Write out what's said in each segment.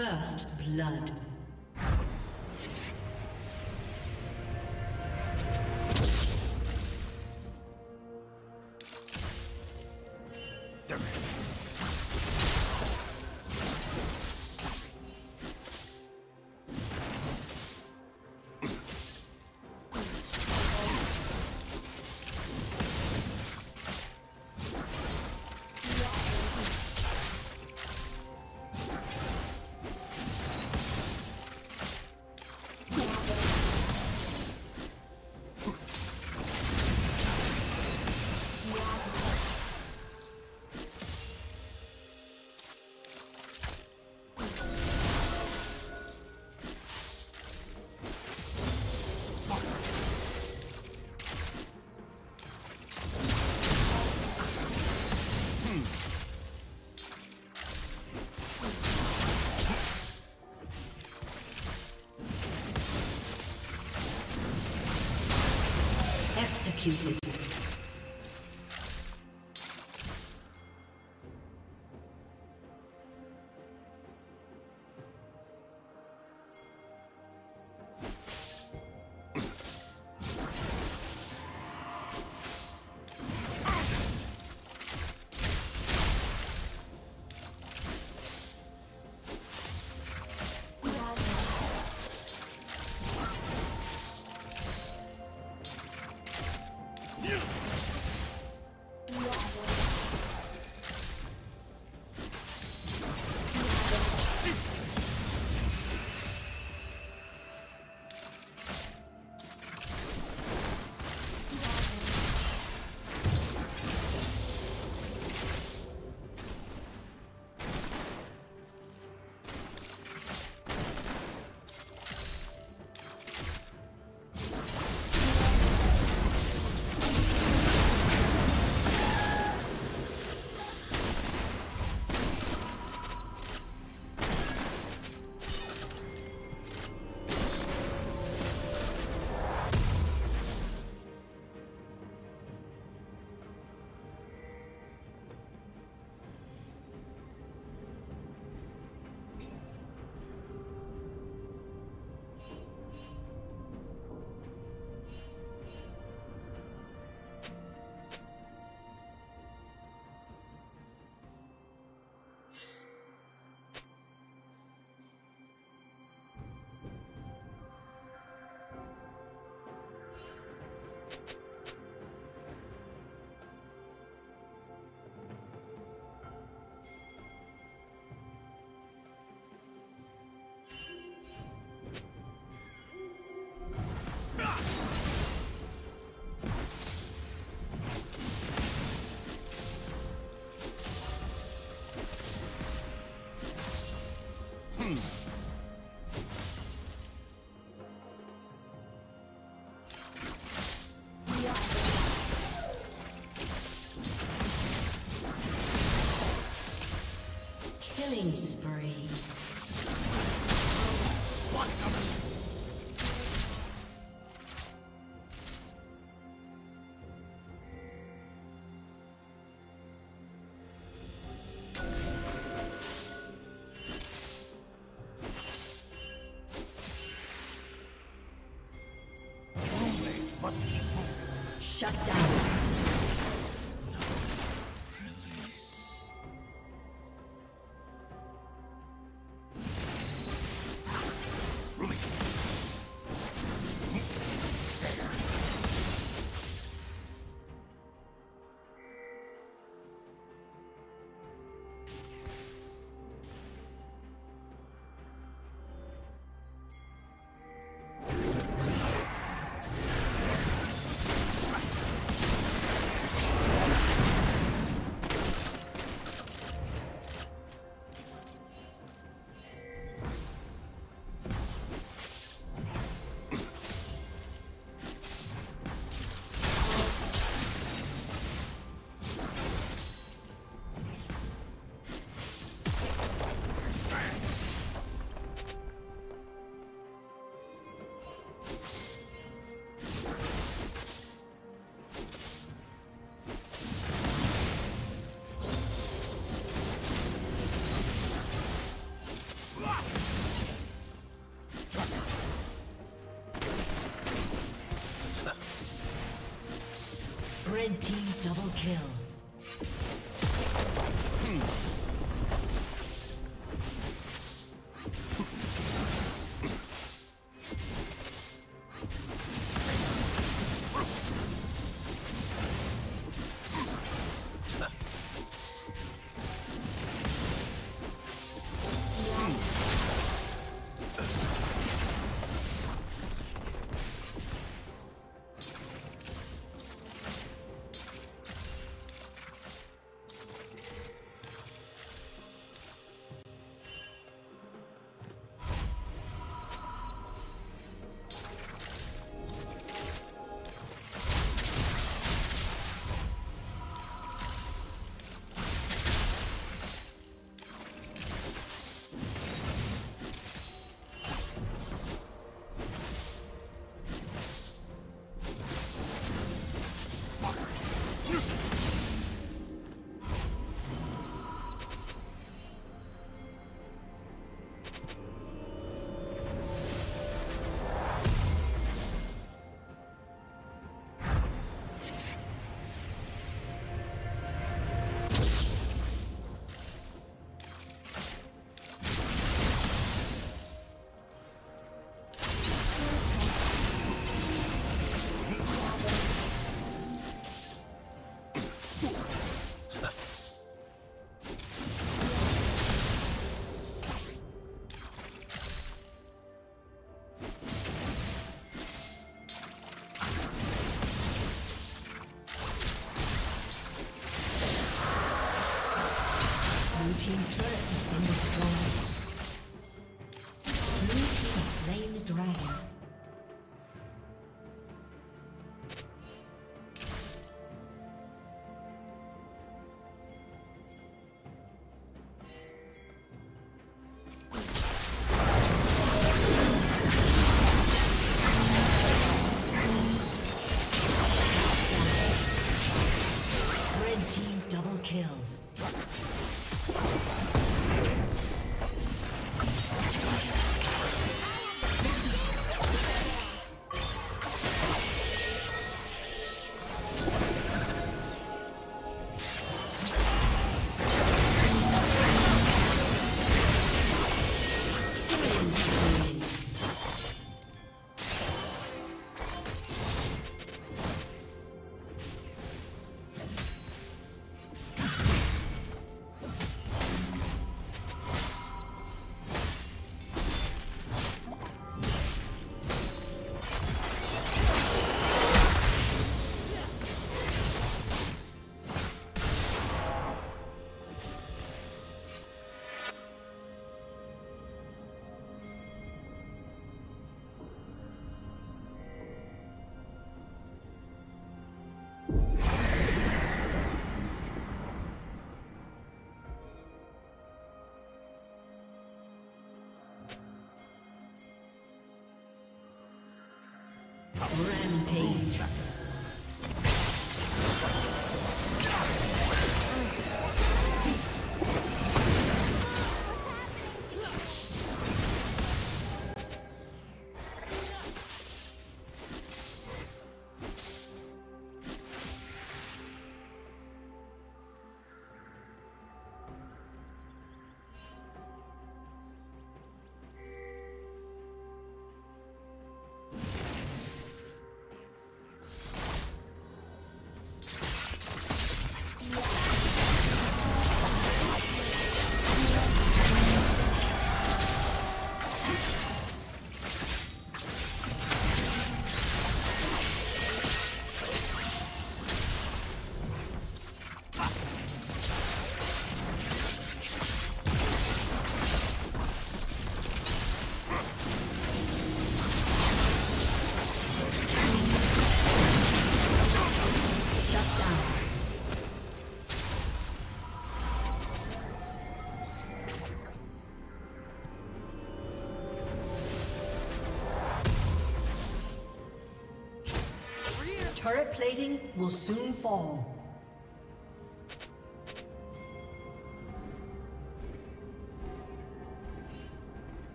First blood. Executed. Killing spree. Shut down. Red team double kill. Rampage. Turret plating will soon fall.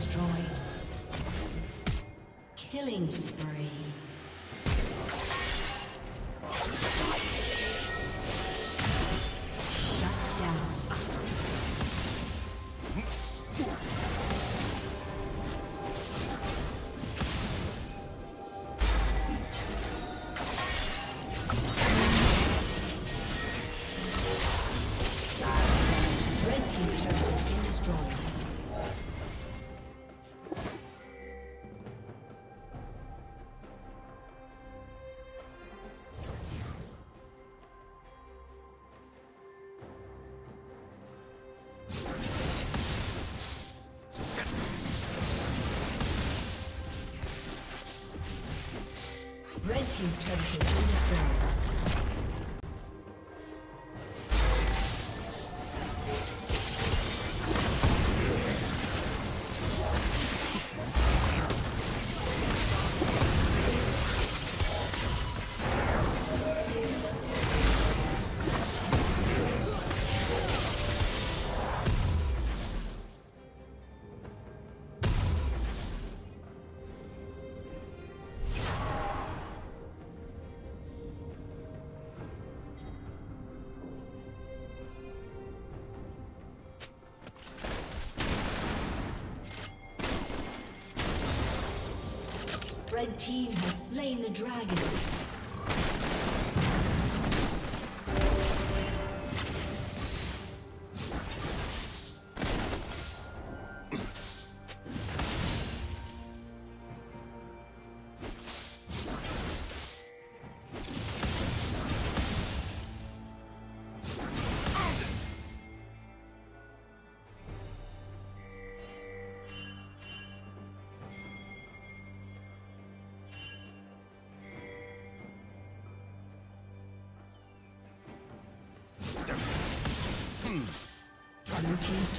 destroyed. Killing spree. Red team's turret has been destroyed. Red team has slain the dragon. Blue team's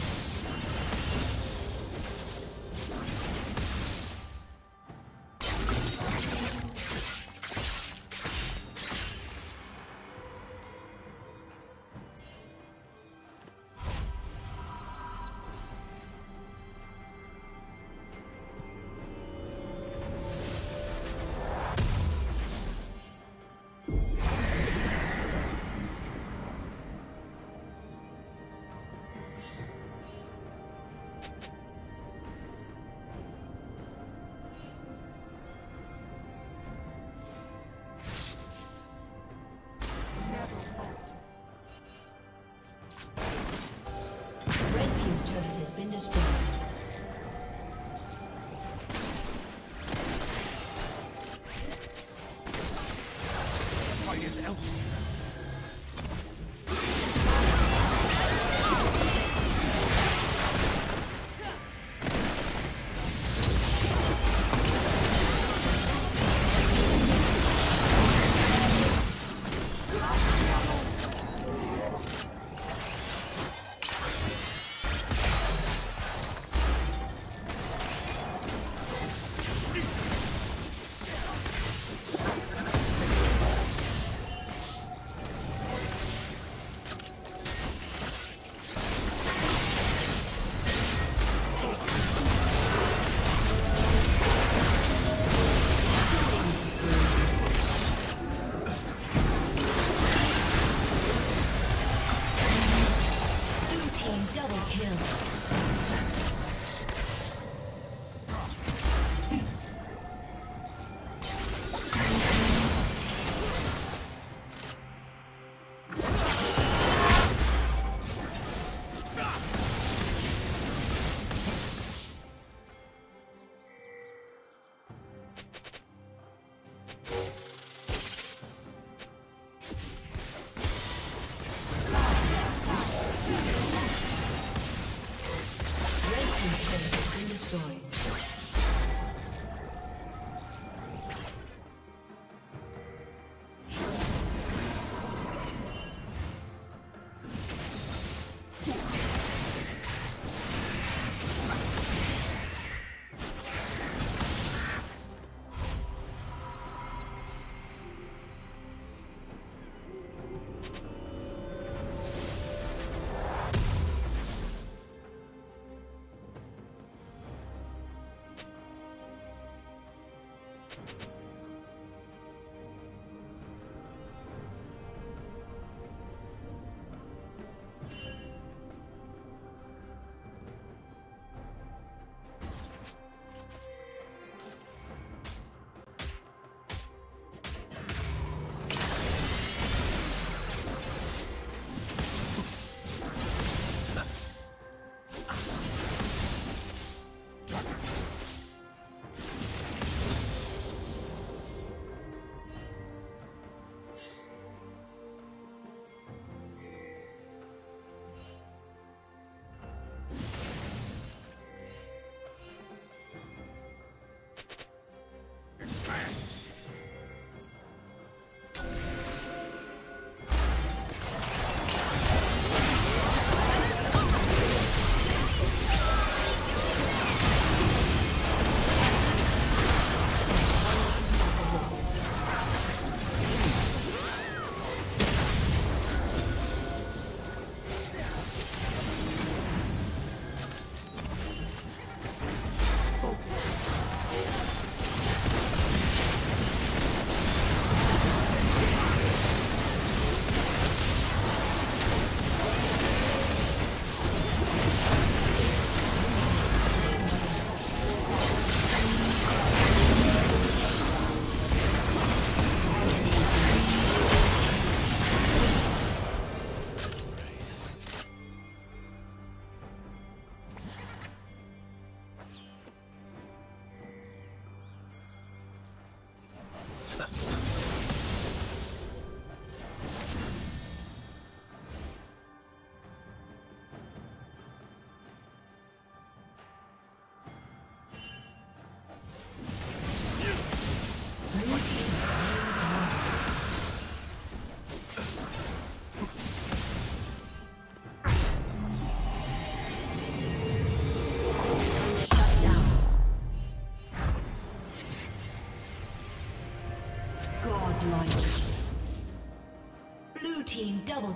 Blue team double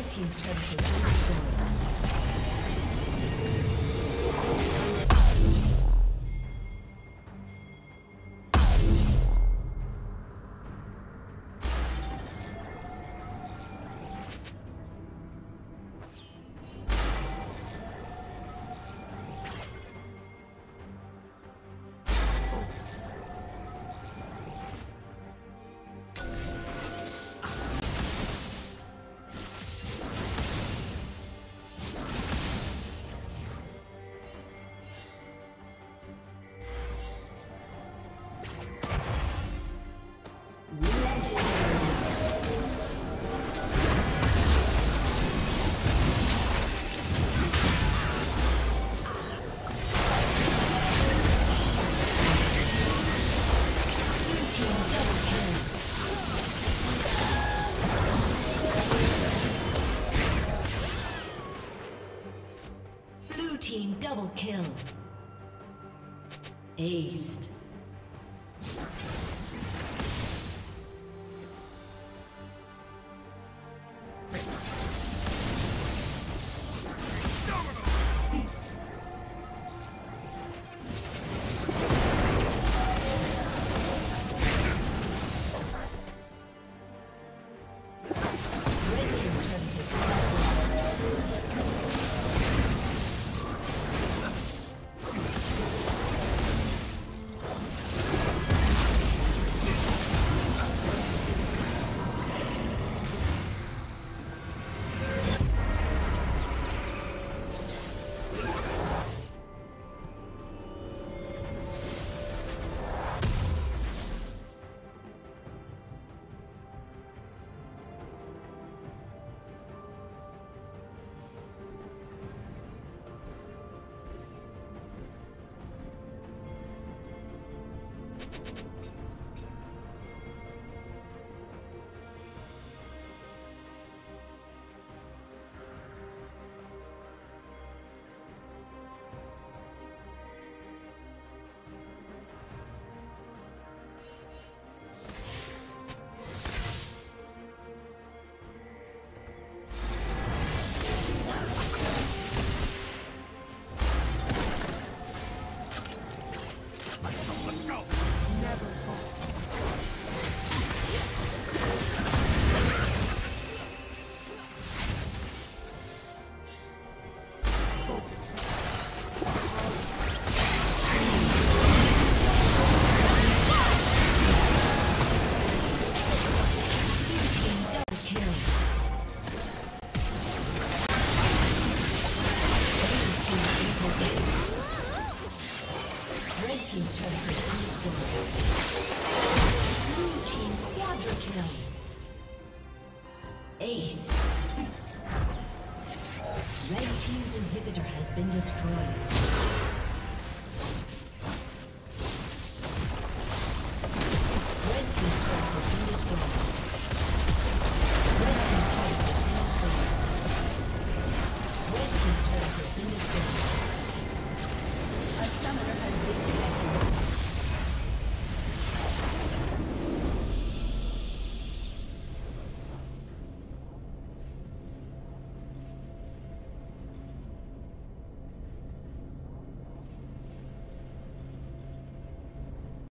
Seems to have been destroyed. Double kill. Aced. Ace.